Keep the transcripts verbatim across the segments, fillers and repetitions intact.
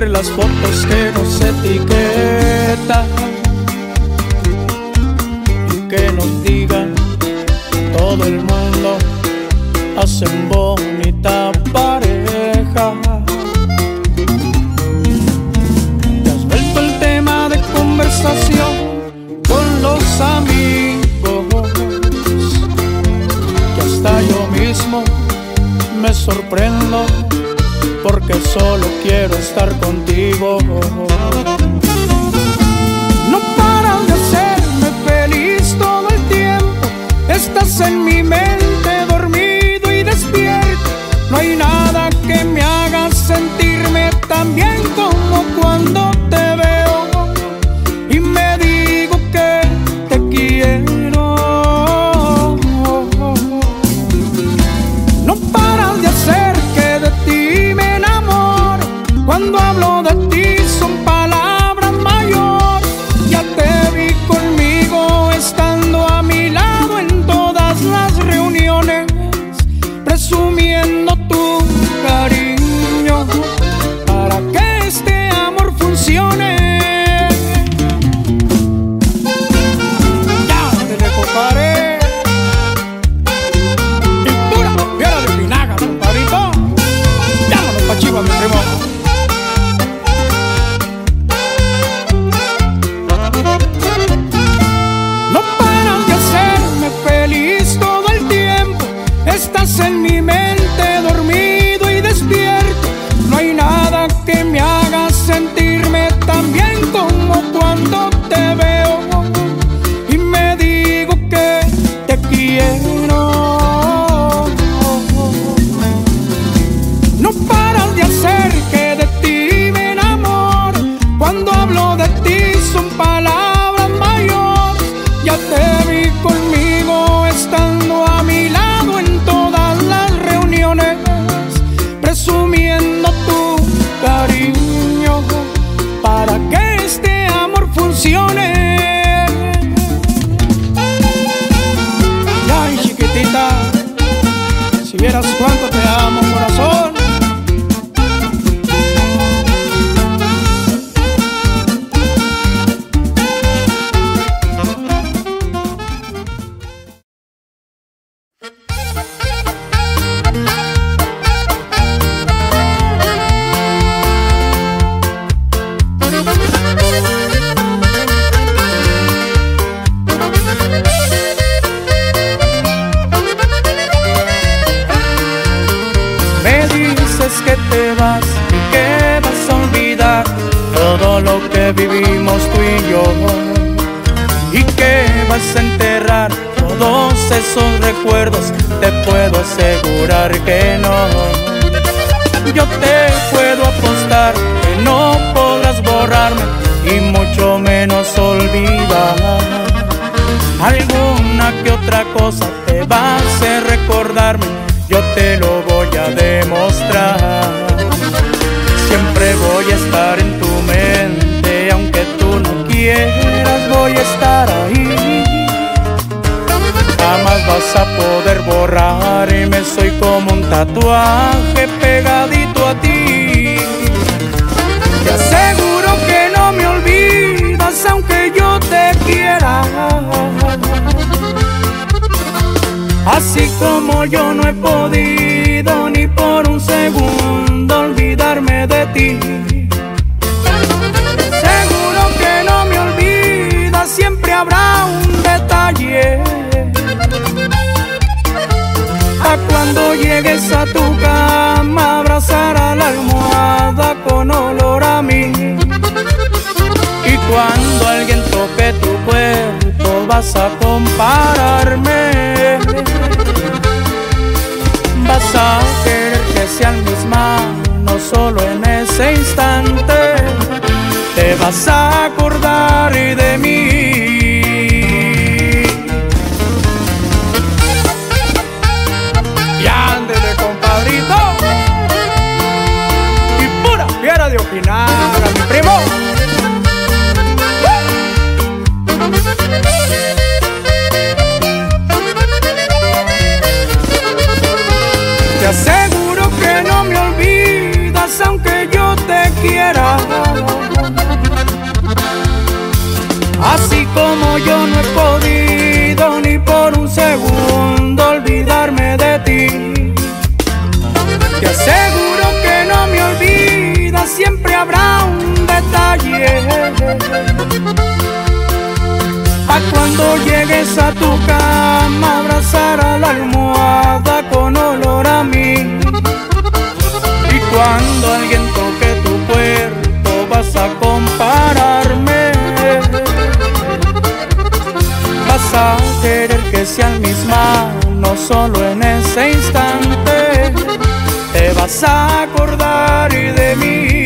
ver las fotos que nos etiquetan y que nos digan todo el mundo hacen bonita pareja. Te has vuelto el tema de conversación con los amigos, que hasta yo mismo me sorprendo porque solo quiero estar contigo. No paras de hacerme feliz todo el tiempo, estás en mi mente dormido y despierto. No hay nada que me haga sentirme tan bien como cuando te veo y me digo que te quiero. No paras de hacer que de ti me enamoro, cuando hablo de ti son palabras mayores. Ya te vi conmigo estando a mi lado en todas las reuniones, presumiendo tu cariño para que este amor funcione. Ya te recoparé. Chiva, mi primo. No paras de hacerme feliz todo el tiempo, estás en mi mente dormido y despierto. No hay nada que me haga sentirme tan bien como cuando te veo y me digo que te quiero. Ay, chiquitita, si vieras cuánto te amo, corazón. Esos recuerdos te puedo asegurar que no. Yo te puedo apostar que no podrás borrarme y mucho menos olvidar. Alguna que otra cosa te va a hacer recordarme, yo te lo voy a demostrar. Siempre voy a estar en tu mente, aunque tú no quieras voy a estar ahí. Jamás vas a poder borrarme, soy como un tatuaje pegadito a ti. Te aseguro que no me olvidas aunque yo te quiera. Así como yo no he podido ni por un segundo olvidarme de ti. Seguro que no me olvidas, siempre habrá un detalle. Cuando llegues a tu cama, abrazará la almohada con olor a mí. Y cuando alguien toque tu cuerpo, vas a compararme. Vas a querer que sean mis manos solo en ese instante. Te vas a acordar de mí. Y pura fiera de opinar a mi primo. Te aseguro que no me olvidas aunque yo te quiera. como yo no he podido ni por un segundo olvidarme de ti. Te aseguro que no me olvidas, siempre habrá un detalle. A cuando llegues a tu cama, abrazar a la almohada con olor a mí. Y cuando alguien toque tu cuerpo, vas a compararme. Vas a querer que sean mis manos solo en ese instante. Te vas a acordar de mí.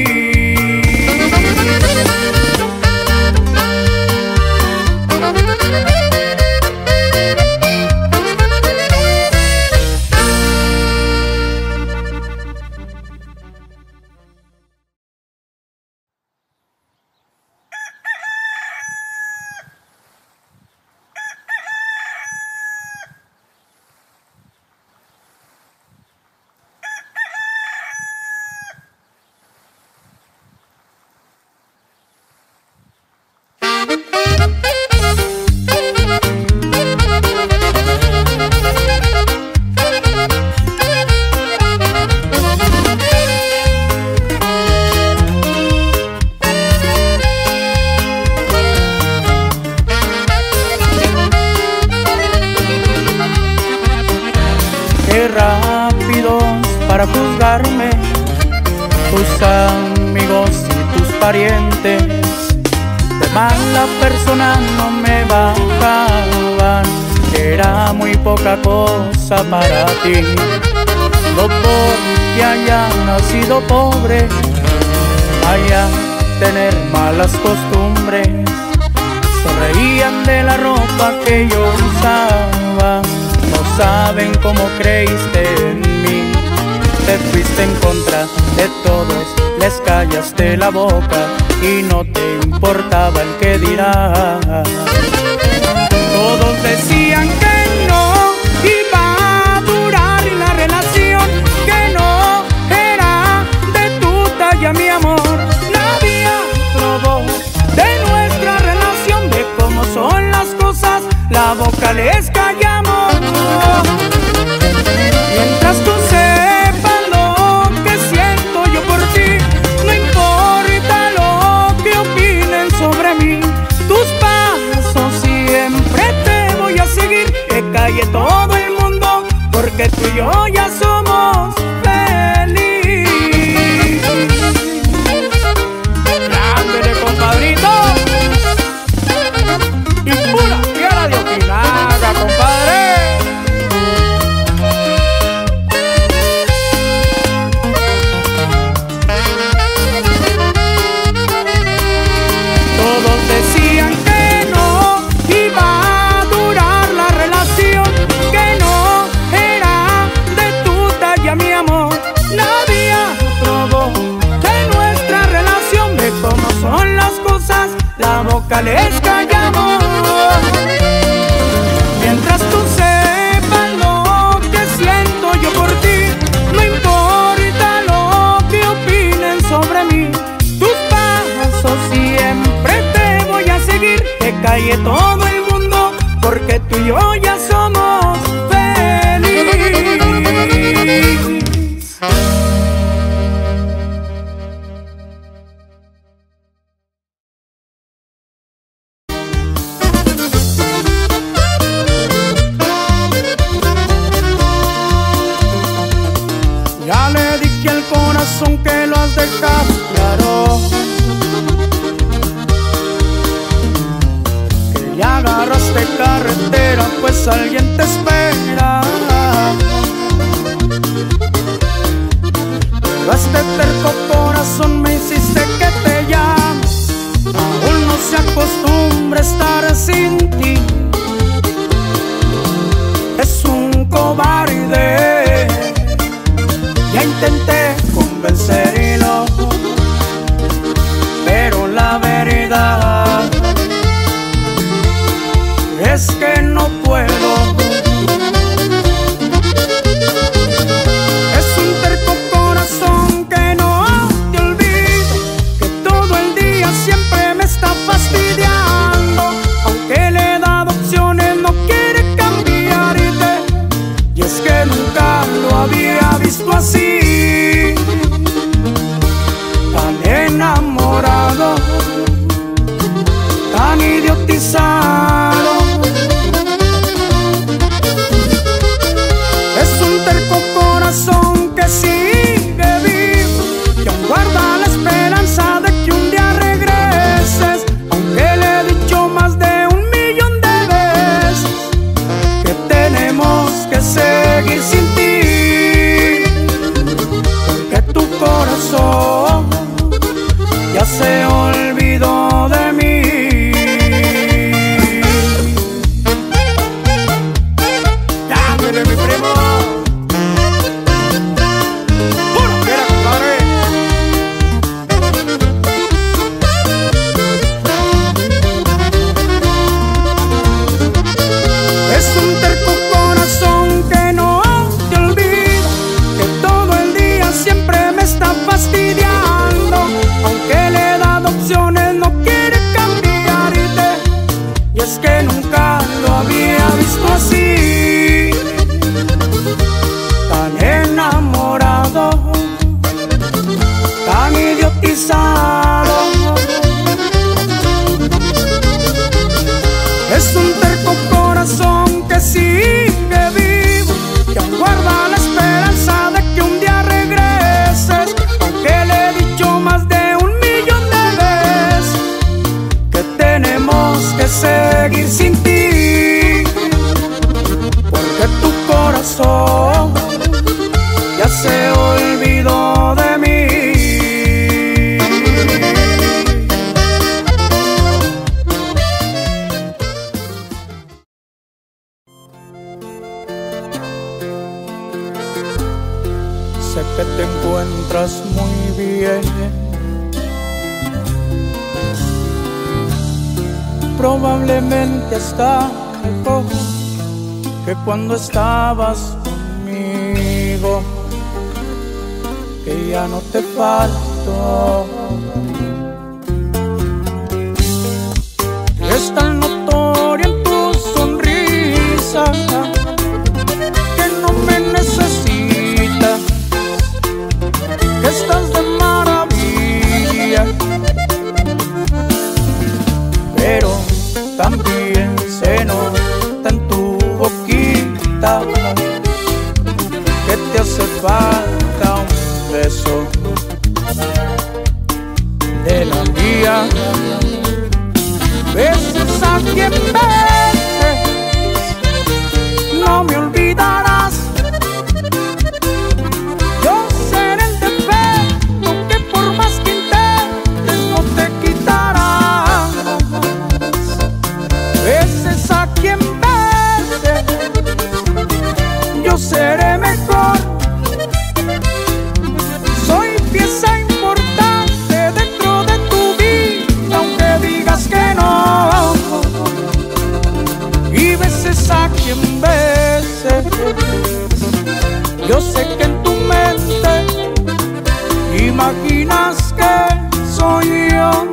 La boca y no te importaba el que dirá. Todos decían que no iba a durar la relación, que no era de tu talla mi amor. Nadie probó de nuestra relación, de cómo son las cosas, la boca les callamos. Mientras tú sepas lo que siento yo por ti, calle todo el mundo, porque tú y yo ya somos felices. Grande, compadrito. Y pura piedra de opinada, compadre. Todos decían que no iba a durar la relación, que no era de tu talla mi amor. Nadie probó de nuestra relación, de cómo son las cosas, la boca les callamos. Mientras tú sepas lo que siento yo por ti, no importa lo que opinen sobre mí, tus pasos siempre te voy a seguir, que calle todo el mundo, porque tú y yo ya somos felices. Ya le dije al corazón que lo has dejado claro, ya agarraste carretera, pues alguien te espera. Pero este terco corazón me hiciste que te llame, aún no se acostumbra estar sin ti. Es un cobarde, ya intenté convencerlo, pero la verdad es que no puedo. Es un terco corazón que no te olvida, que todo el día siempre me está fastidiando, Pizarro es un terco corazón que sigue vivo, que aún guarda la esperanza de que un día regreses, aunque le he dicho más de un millón de veces que tenemos que seguir sin ti, porque tu corazón ya se olvidó de mí. Muy bien, probablemente está mejor que cuando estabas conmigo, que ya no te falto. Es tan notoria en tu sonrisa que no me necesitas, que estás de maravilla, pero también se nota en tu boquita que te hace falta un beso de la mía. Besos a quien beses, no me olvidarás. Yo seré mejor, soy pieza importante dentro de tu vida, aunque digas que no. Y beses a quien beses, yo sé que en tu mente imaginas que soy yo.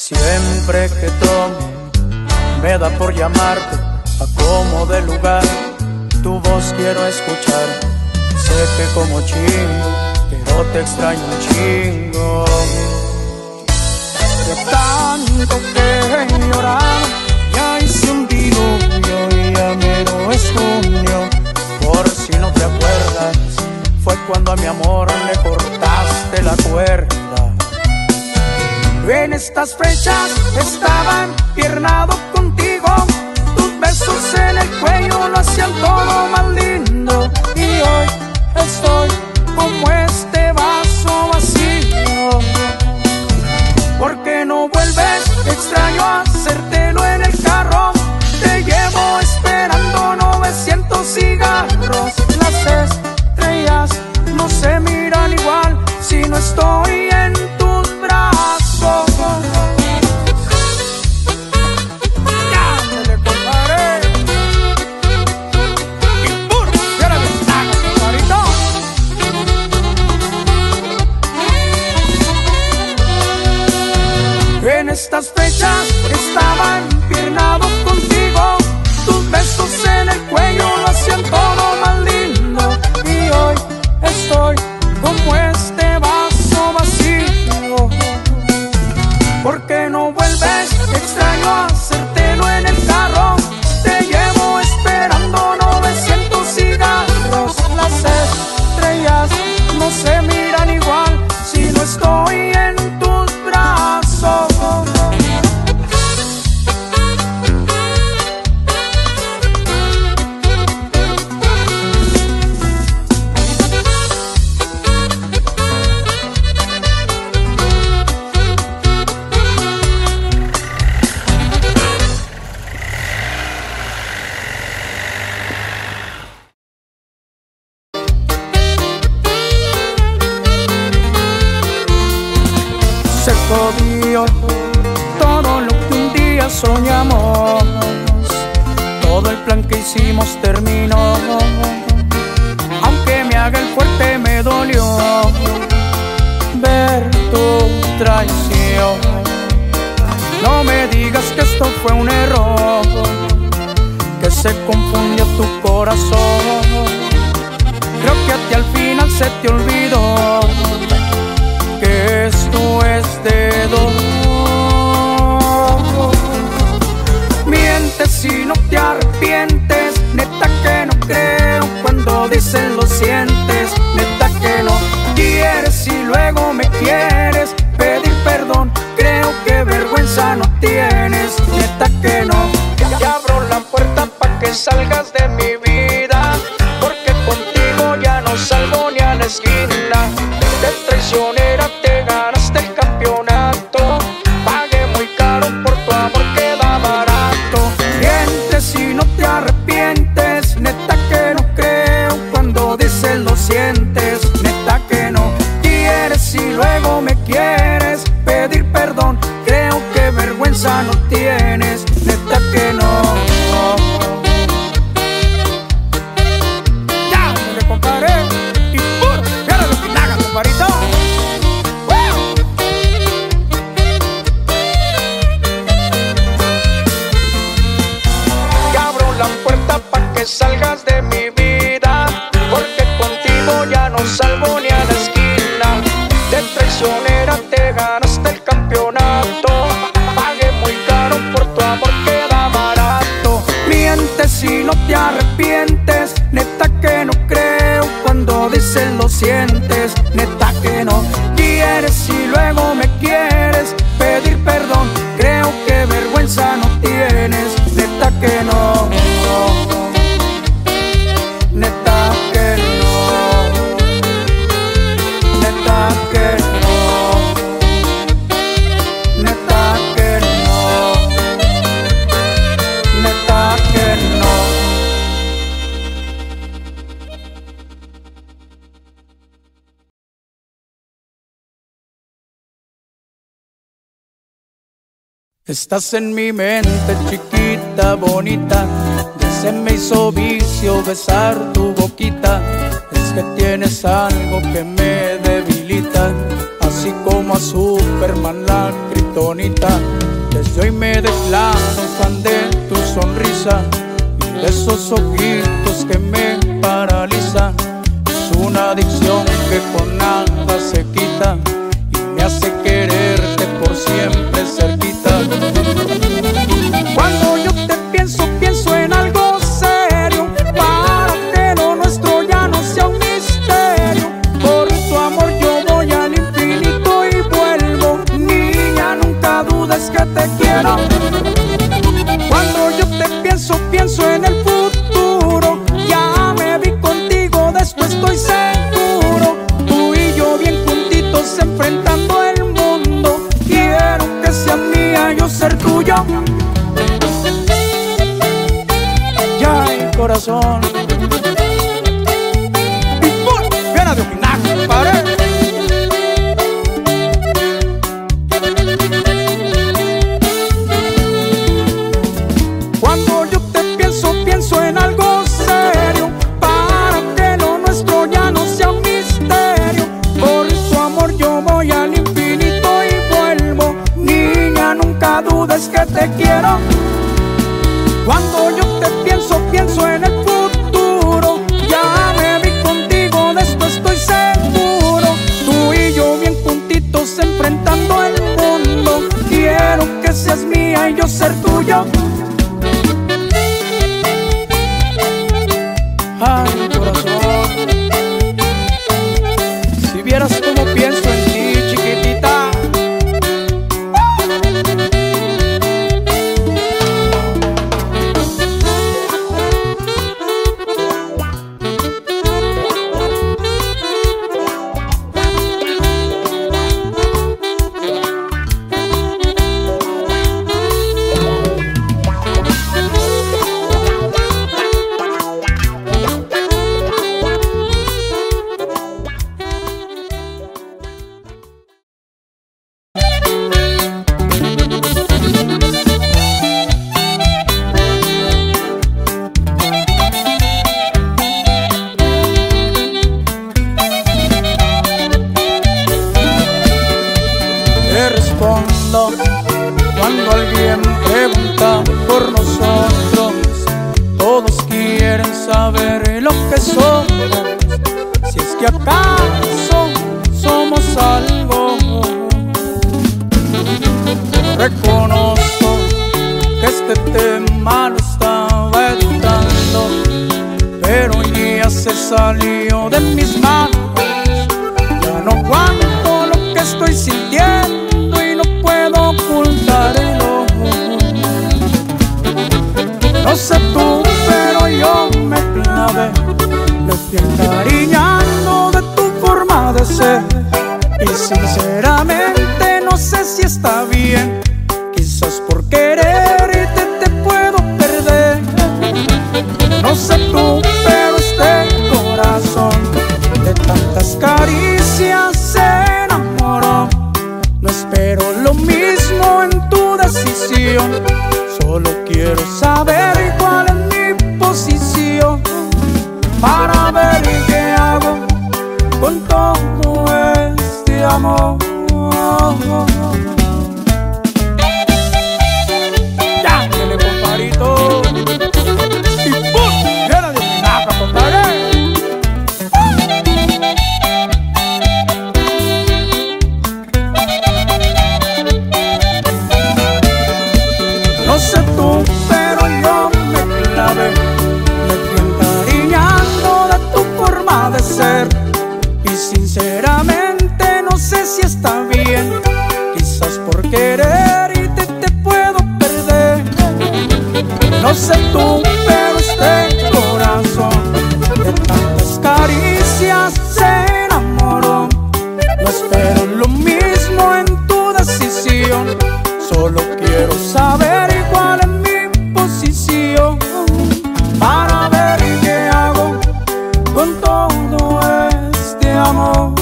Siempre que tomo me da por llamarte, a como de lugar tu voz quiero escuchar. Sé que como chingo, pero te extraño un chingo. De tanto que he llorado, ya hice un diluvio y ya mero es junio. Por si no te acuerdas, fue cuando a mi amor le cortaste la cuerda. En estas fechas estaba empiernado contigo, tus besos en el cuello lo hacían todo más lindo. Y hoy estoy como este vaso vacío, porque no vuelves, extraño hacértelo en el carro. Te llevo esperando novecientos cigarros, las estrellas no se miran igual si no estoy en tus brazos. En estas fechas estaba empiernado contigo, tus besos en el cuello lo hacían todo más lindo. Y hoy estoy como este vaso vacío, se podía todo lo que un día soñamos. Todo el plan que hicimos terminó. Aunque me haga el fuerte me dolió ver tu traición. No me digas que esto fue un error, que se confundió tu corazón. Creo que a ti al final se te olvidó que esto es de dolor. Mientes si no te arrepientes, neta que no creo cuando dicen lo sientes. Neta que no quieres y luego me quieres pedir perdón, creo que vergüenza no tienes. Neta que no, te abro la puerta pa' que salgas de mi vida, porque contigo ya no salgo ni a la esquina. De traicionera te ganaste el campeonato, pagué muy caro por tu amor, queda barato. Mientes si no te arrepientes, neta que no creo cuando dices lo sientes. Neta que no quieres y luego me quieres pedir perdón, creo que vergüenza no tienes. Neta que no. Salgas de mi vida, porque contigo ya no salgo ni a la esquina. De traicionera te ganaste el campeonato, pagué muy caro por tu amor, queda barato. Mientes si no te arrepientes, neta que no creo cuando dices lo sientes. Neta que no quieres y luego me quieres pedir perdón, creo que vergüenza no tienes. Neta que no. Estás en mi mente, chiquita, bonita. Ya se me hizo vicio besar tu boquita. Es que tienes algo que me debilita, así como a Superman la kriptonita. Desde hoy me declaro fan de tu sonrisa y de esos ojitos que me paralizan. Es una adicción que con nada se quita y me hace quererte por siempre cerquita. Cuando yo te pienso, pienso en algo serio, para que lo nuestro ya no sea un misterio. Por tu amor yo voy al infinito y vuelvo. Niña, nunca dudes que te quiero. Cuando yo te pienso, pienso en el futuro. Ya me vi contigo, de esto estoy seguro. Tú y yo bien juntitos enfrentando el mundo. Quiero que seas mía, yo ser tuyo. Corazón y por gana de opinar, compadre. Cuando yo te pienso, pienso en algo serio, para que lo nuestro ya no sea un misterio. Por tu amor yo voy al infinito y vuelvo. Niña, nunca dudes que te quiero. Cuando yo te pienso, pienso en el futuro. Ya me vi contigo, de esto estoy seguro. Tú y yo bien juntitos enfrentando el mundo. Quiero que seas mía y yo ser tuyo. Ay, corazón, si vieras cómo pienso en ti, chiquitita. mundo, cuando alguien pregunta por nosotros, todos quieren saber lo que somos, si es que acaso somos algo. Reconozco que este tema lo estaba evitando, pero hoy día se salió de mis manos. Ya no aguanto lo que estoy sintiendo y no puedo ocultarlo. No sé tú, pero yo me clavé, me fui encariñando de tu forma de ser, y sinceramente no sé si está bien. Quizás por quererte te puedo perder. No sé tú, pero este corazón de tantas caricias se enamoró. No espero lo mismo en tu decisión, solo quiero saber cuál es mi posición para ver qué hago con todo este amor. Y sinceramente no sé si está bien. Quizás por quererte te puedo perder. No sé tú, pero este corazón de tantas caricias se enamoró. No espero lo mismo en tu decisión, solo quiero saber cuál es mi posición para ver qué hago con todo amor.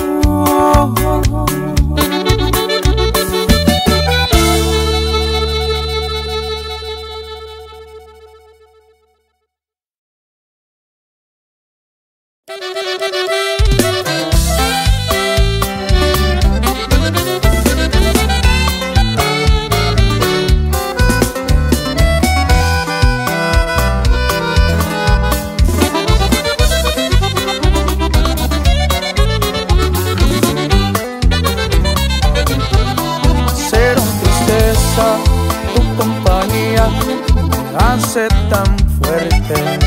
Tan fuerte.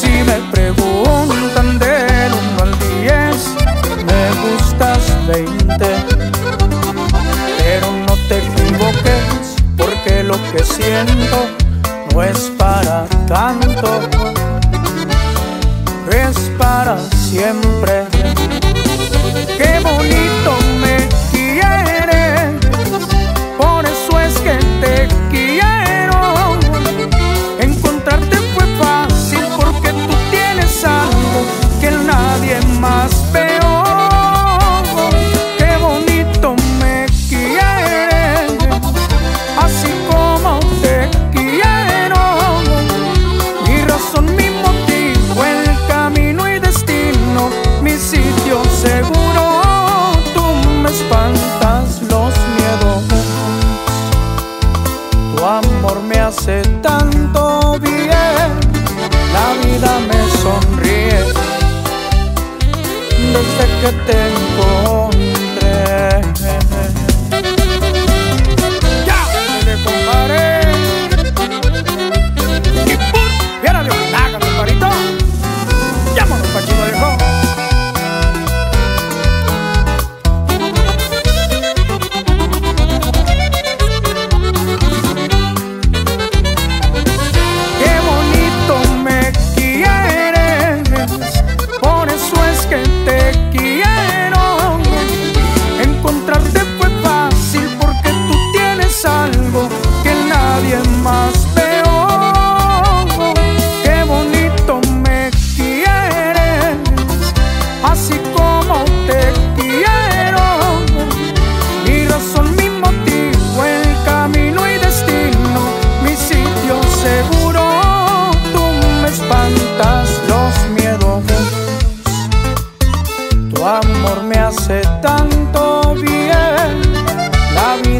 Si me preguntan del uno al diez, me gustas veinte. Pero no te equivoques, porque lo que siento no es para tanto, es para siempre. Qué bonito me quieres, por eso es que te quiero. Que nadie más veo. Qué bonito me quieres, así como te quiero. Mi razón, mi motivo, el camino y destino, mi sitio seguro. Tú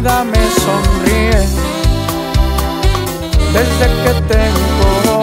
vida me sonríe desde que te encontré.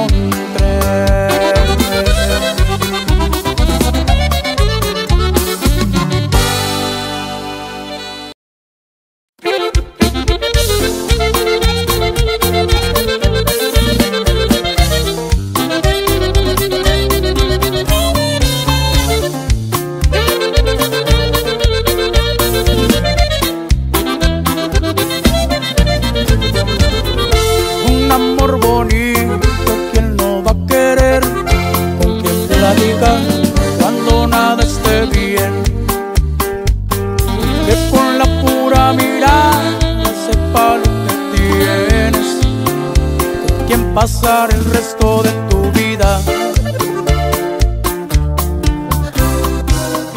Pasar el resto de tu vida,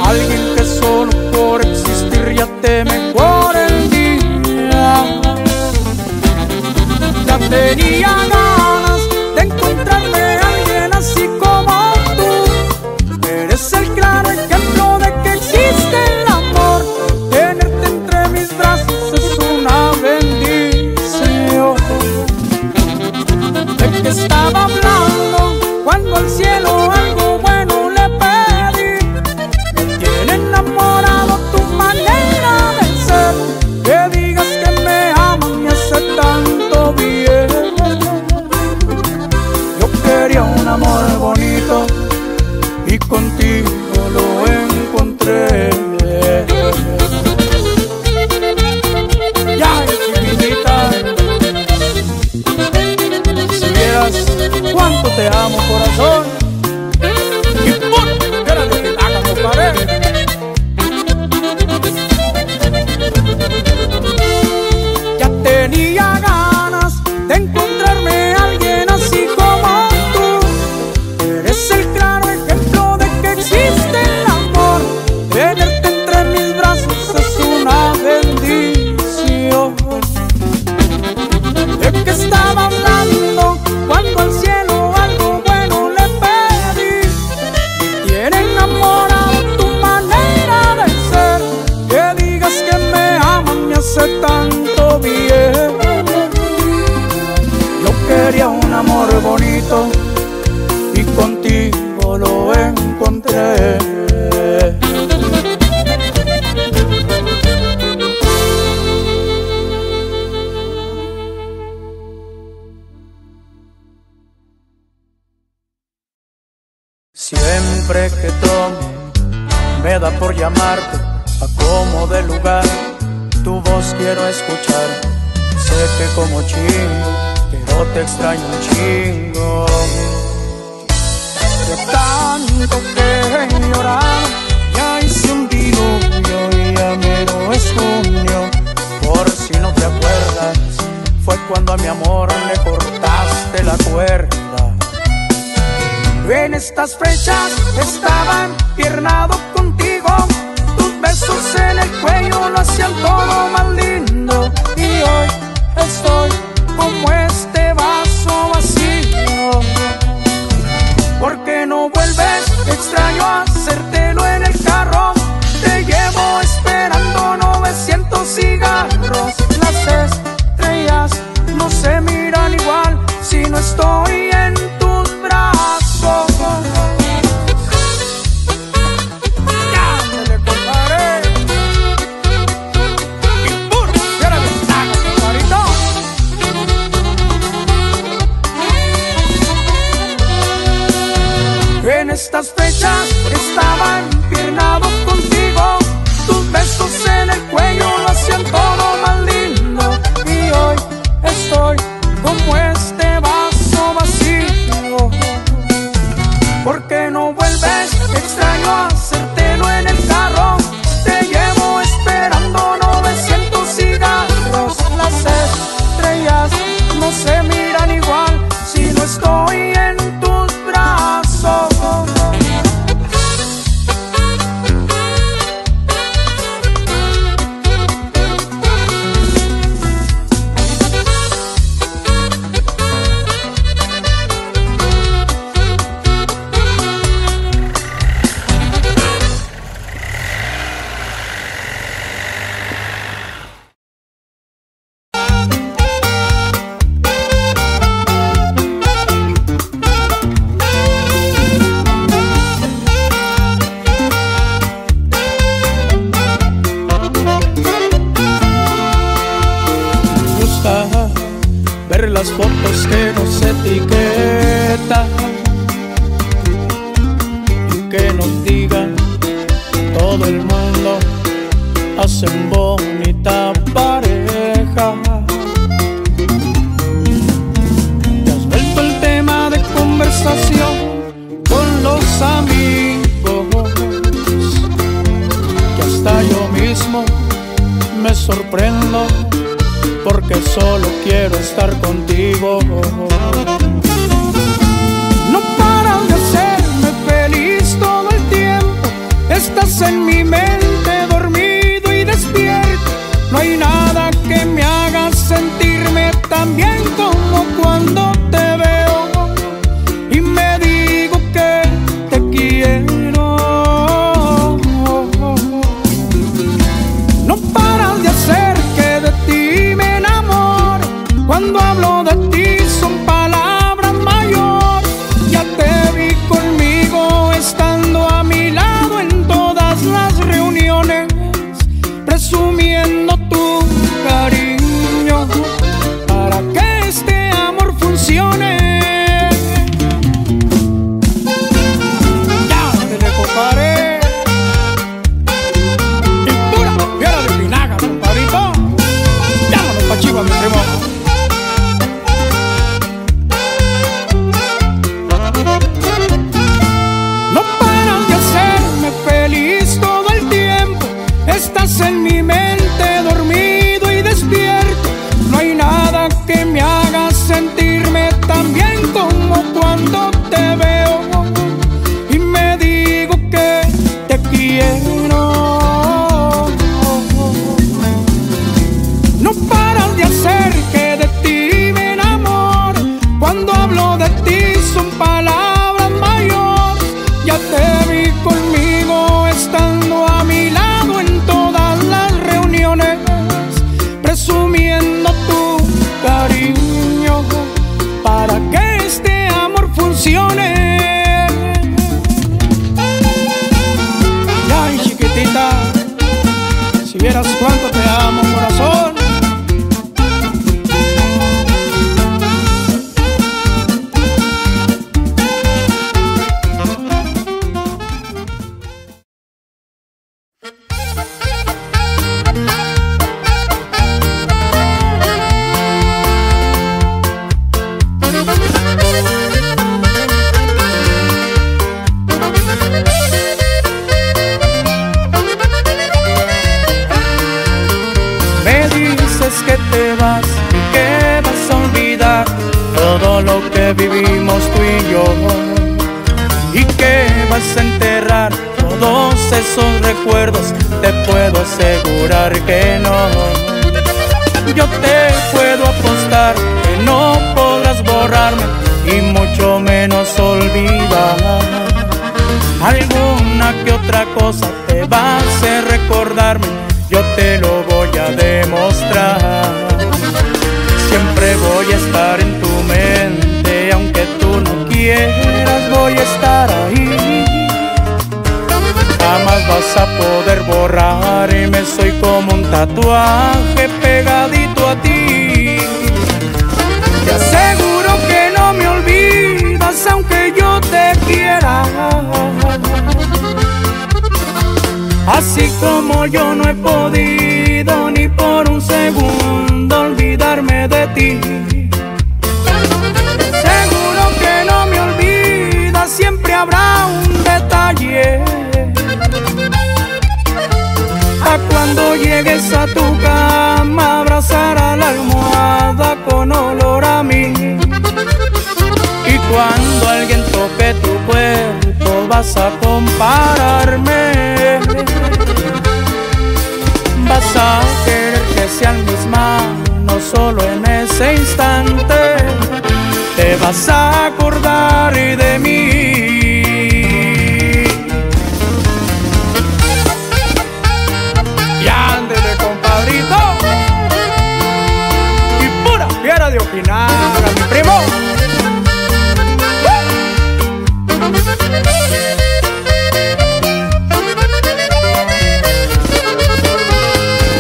alguien que solo por existir ya te mejora el día. Ya tenía ganas de encontrarme a alguien así como tú. Eres el claro ejemplo de que existe el amor. Tenerte entre mis brazos es una bendición. ¿De qué estaba hablando cuando al cielo algo bueno le pedí? Me tiene enamorado tu manera de ser. Que digas que me amas me hace tanto bien. Yo quería un amor bonito y contigo lo encontré. Ya, chiquitita, cuánto te amo, corazón. Y por que la que haga tu pared. Ya tenía ganas de encontrarme a alguien así como tú. Eres el claro ejemplo de que existe el amor. Tenerte entre mis brazos es una bendición. ¿De qué estaba hablando? Cuando al cielo algo bueno le pedí. Tiene enamorado tu manera de ser. Que digas que me amas me hace tanto bien. Yo quería un amor bonito y contigo lo encontré. Siempre que tomo, me da por llamarte a como de lugar. Tu voz quiero escuchar. Sé que como chingo, pero te extraño un chingo. De tanto que he llorado, ya hice un diluvio y ya me lo escondió. Por si no te acuerdas, fue cuando a mi amor le cortaste la cuerda. En estas fechas estaba empiernado contigo. Tus besos en el cuello lo hacían todo más lindo. Y hoy estoy como este vaso vacío. ¿Por qué no vuelves? Extraño hacértelo en el carro. Te llevo esperando novecientos cigarros. Las estrellas no se miran igual si no estoy en tus brazos. En estas fechas estaba empiernado contigo. Tus besos en el cuello lo hacían todo más lindo. Y hoy estoy como este vaso vacío. ¿Por qué no vuelves? Extraño hacértelo en el carro. Te llevo esperando novecientos cigarros. Las estrellas no se miran igual si no estoy en tus brazos. las fotos que nos etiquetan y que nos digan todo el mundo hacen bonita pareja. Te has vuelto el tema de conversación con los amigos, que hasta yo mismo me sorprendo porque solo quiero estar contigo. No paras de hacerme feliz todo el tiempo, estás en mi mente dormido y despierto. No hay nada que me haga sentirme tan bien como cuando te veo y me digo que te quiero. No paras de hacer que de ti me enamoro, cuando hablo de ti son palabras mayores. Ya te vi conmigo estando a mi lado en todas las reuniones, presumiendo tu cariño para que este amor funcione. Ya te dejo pared. Chiva, mi primo. No paras de hacerme feliz todo el tiempo, estás en mi mente dormido y despierto. No hay nada que me haga sentirme tan bien como cuando te veo y me digo que te quiero. Ay, chiquitita, si vieras cuánto te amo, corazón. Vivimos tú y yo, y que vas a enterrar todos esos recuerdos. Te puedo asegurar que no. Yo te puedo apostar que no podrás borrarme y mucho menos olvidar. Alguna que otra cosa te va a hacer recordarme, yo te lo voy a demostrar. Siempre voy a estar en tu mente, aunque tú no quieras voy a estar ahí. Jamás vas a poder borrarme, soy como un tatuaje pegadito a ti. Te aseguro que no me olvidas aunque yo te quiera. Así como yo no he podido ni por un segundo olvidarme de ti. Siempre habrá un detalle a cuando llegues a tu cama, abrazar a la almohada con olor a mí. Y cuando alguien toque tu cuerpo vas a compararme, vas a querer que sean mis manos solo en ese instante. Te vas a acordar de mí. Y ándele, compadrito. Y pura fiera de opinar a mi primo.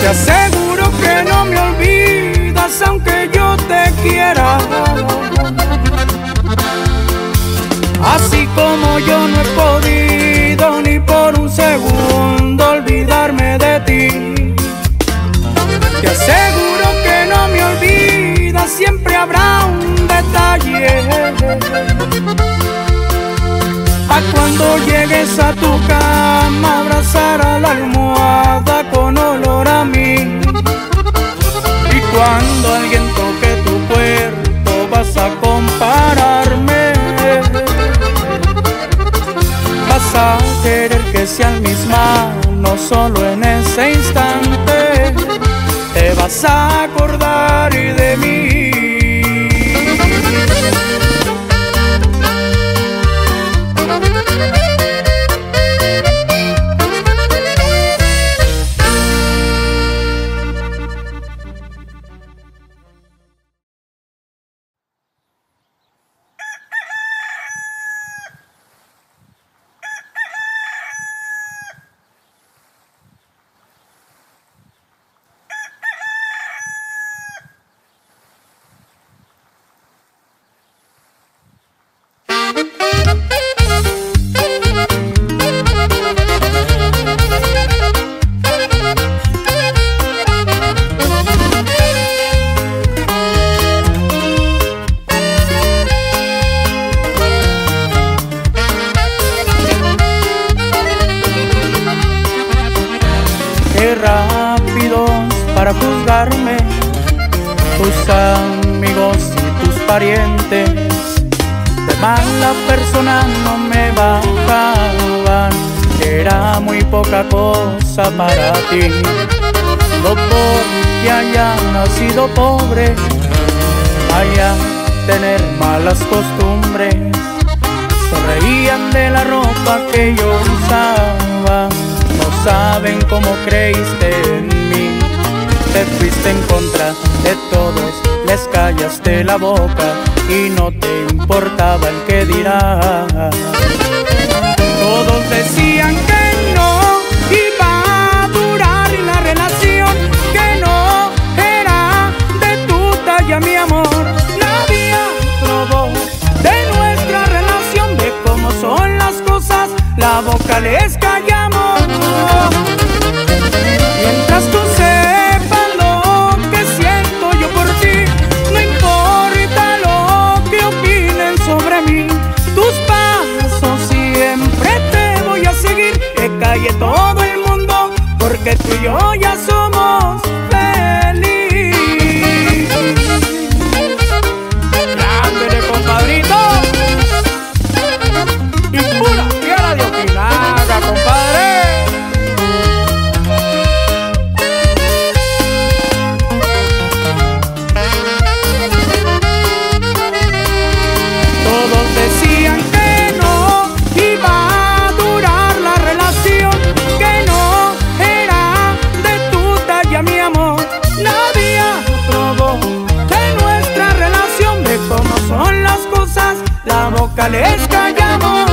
Te aseguro que no me olvidas quieras, aunque yo te quiera. Así como yo no he podido ni por un segundo olvidarme de ti, te aseguro que no me olvidas, siempre habrá un detalle. A cuando llegues a tu cama, abrazar a la almohada con olor a mí. Y cuando alguien toque tu cuerpo, vas a compararme. Vas a querer que sean mis manos solo en ese instante. Te vas a acordar de mí. Callaste la boca y no te importaba el que dirá. Todos decían que no iba a durar la relación, que no era de tu talla, mi amor. Nadie probó de nuestra relación, de cómo son las cosas, la boca les callamos. Mientras tú sepas lo que siento yo por ti, calle todo el mundo, porque tú y yo ya somos felices. Grande, compadrito. Y pura piedra de opinada, compadre. Todos decían que no iba a durar la relación, que no era de tu talla, mi amor. Nadie probó de nuestra relación, de cómo son las cosas, la boca les callamos.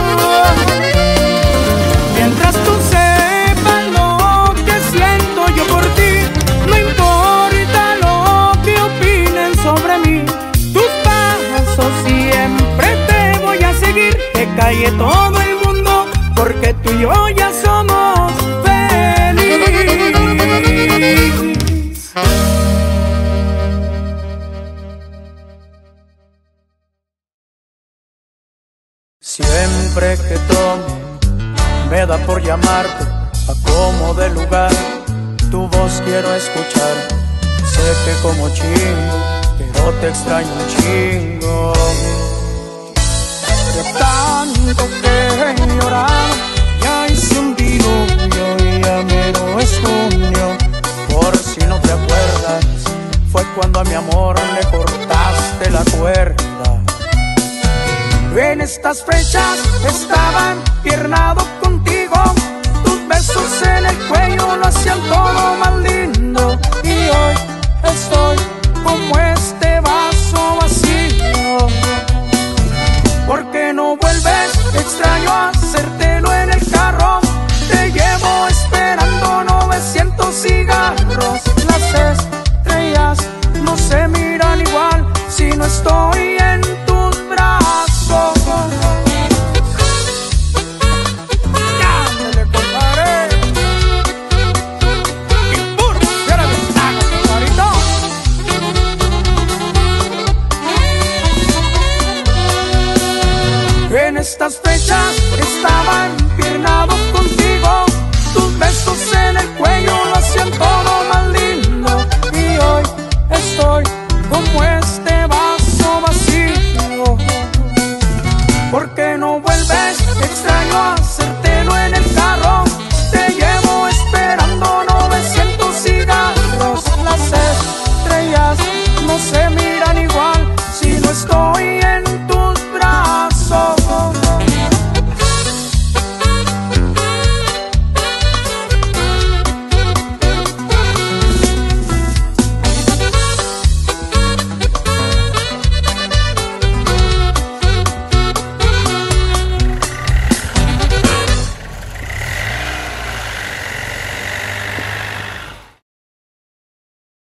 Mientras tú sepas lo que siento yo por ti, no importa lo que opinen sobre mí, tus pasos siempre te voy a seguir, que calle todo el mundo, porque tú y yo ya somos felices. Siempre que tomo, me da por llamarte a como de lugar. Tu voz quiero escuchar. Sé que como chingo, pero te extraño un chingo. De tanto que he llorado, ya hice un diluvio y ya me lo escondió. Por si no te acuerdas, fue cuando a mi amor le cortaste la cuerda. En estas fechas estaba empiernado contigo, tus besos en el cuello lo hacían todo más lindo. Y hoy estoy como este vaso vacío. ¿Por qué no vuelves? Extraño hacértelo en el carro. Te llevo esperando novecientos cigarros. Las estrellas no se me estoy en tus brazos. Ya te comparé. Y burro, quiero que saques tu carito. En estas fechas está